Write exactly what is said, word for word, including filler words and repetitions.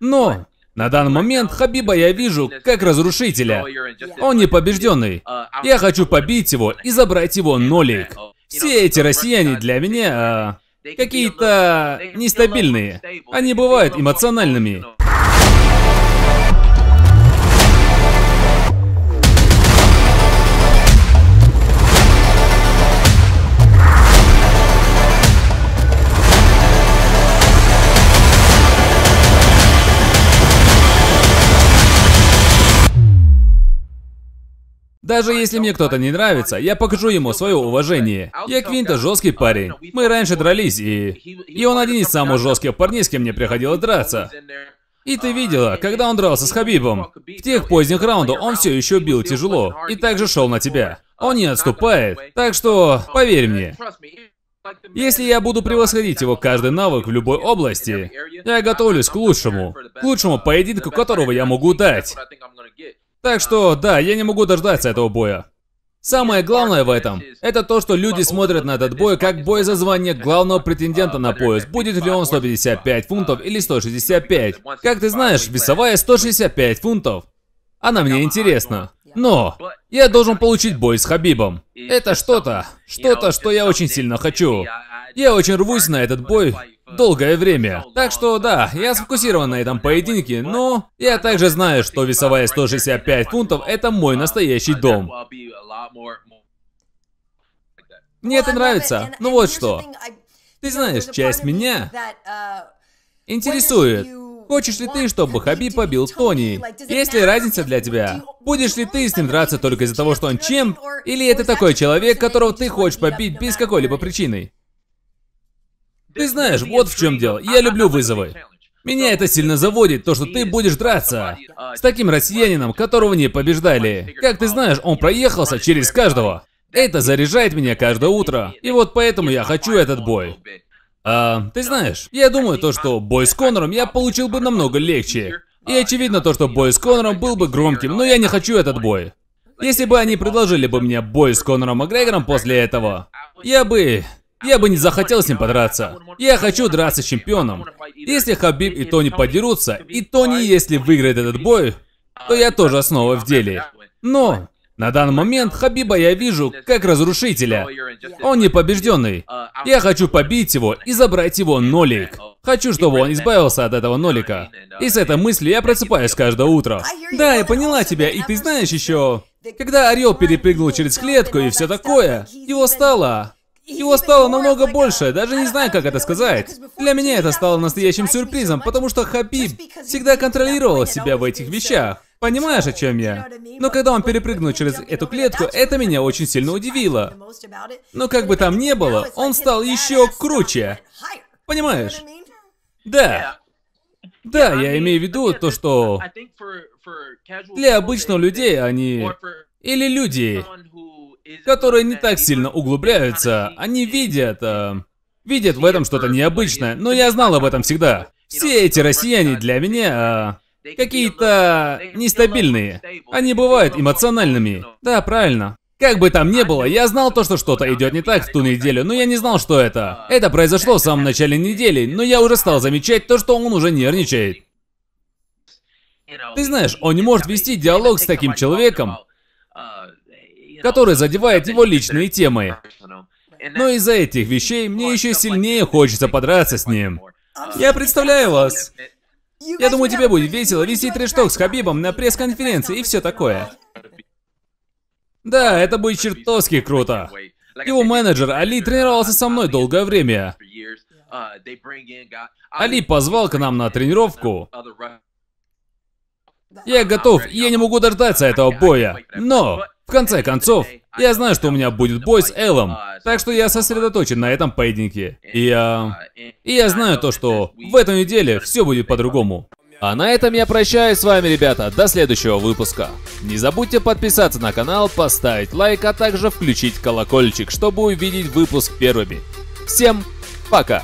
Но на данный момент Хабиба я вижу как разрушителя. Он непобежденный. Я хочу побить его и забрать его нолик. Все эти россияне для меня а, какие-то нестабильные. Они бывают эмоциональными. Даже если мне кто-то не нравится, я покажу ему свое уважение. Яквинта жесткий парень. Мы раньше дрались, и... И он один из самых жестких парней, с кем мне приходилось драться. И ты видела, когда он дрался с Хабибом. В тех поздних раундах он все еще бил тяжело. И также шел на тебя. Он не отступает. Так что, поверь мне. Если я буду превосходить его каждый навык в любой области, я готовлюсь к лучшему. К лучшему поединку, которого я могу дать. Так что, да, я не могу дождаться этого боя. Самое главное в этом, это то, что люди смотрят на этот бой как бой за звание главного претендента на пояс. Будет ли он сто пятьдесят пять фунтов или сто шестьдесят пять. Как ты знаешь, весовая сто шестьдесят пять фунтов. Она мне интересна. Но я должен получить бой с Хабибом. Это что-то, что-то, что я очень сильно хочу. Я очень рвусь на этот бой долгое время. Так что да, я сфокусирован на этом поединке, но я также знаю, что весовая сто шестьдесят пять фунтов это мой настоящий дом. Мне это нравится. Ну вот что. Ты знаешь, часть меня интересует. Хочешь ли ты, чтобы Хабиб побил Тони? Есть ли разница для тебя? Будешь ли ты с ним драться только из-за того, что он чем? Или это такой человек, которого ты хочешь побить без какой-либо причины? Ты знаешь, вот в чем дело. Я люблю вызовы. Меня это сильно заводит, то, что ты будешь драться с таким россиянином, которого не побеждали. Как ты знаешь, он проехался через каждого. Это заряжает меня каждое утро. И вот поэтому я хочу этот бой. А, ты знаешь, я думаю, то, что бой с Конором я получил бы намного легче. И очевидно, то, что бой с Конором был бы громким, но я не хочу этот бой. Если бы они предложили бы мне бой с Конором Макгрегором после этого, я бы... Я бы не захотел с ним подраться. Я хочу драться с чемпионом. Если Хабиб и Тони подерутся, и Тони, если выиграет этот бой, то я тоже снова в деле. Но на данный момент Хабиба я вижу как разрушителя. Он непобежденный. Я хочу побить его и забрать его нолик. Хочу, чтобы он избавился от этого нолика. И с этой мысли я просыпаюсь каждое утро. Да, я поняла тебя, и ты знаешь еще... Когда Орел перепрыгнул через клетку и все такое, его стало... Его стало намного больше, даже не знаю, как это сказать. Для меня это стало настоящим сюрпризом, потому что Хабиб всегда контролировал себя в этих вещах. Понимаешь, о чем я? Но когда он перепрыгнул через эту клетку, это меня очень сильно удивило. Но как бы там ни было, он стал еще круче. Понимаешь? Да. Да, я имею в виду то, что... Для обычных людей они... Или люди... которые не так сильно углубляются, они видят, э, видят в этом что-то необычное, но я знал об этом всегда. Все эти россияне для меня э, какие-то нестабильные, они бывают эмоциональными. Да, правильно. Как бы там ни было, я знал то, что что-то идет не так в ту неделю, но я не знал, что это. Это произошло в самом начале недели, но я уже стал замечать то, что он уже нервничает. Ты знаешь, он не может вести диалог с таким человеком, который задевает его личные темы. Но из-за этих вещей мне еще сильнее хочется подраться с ним. Я представляю вас. Я думаю, тебе будет весело вести трэш-ток с Хабибом на пресс-конференции и все такое. Да, это будет чертовски круто. Его менеджер Али тренировался со мной долгое время. Али позвал к нам на тренировку. Я готов, и я не могу дождаться этого боя. Но... В конце концов, я знаю, что у меня будет бой с Элом, так что я сосредоточен на этом поединке. И я... И я знаю то, что в эту неделю все будет по-другому. А на этом я прощаюсь с вами, ребята, до следующего выпуска. Не забудьте подписаться на канал, поставить лайк, а также включить колокольчик, чтобы увидеть выпуск первыми. Всем пока!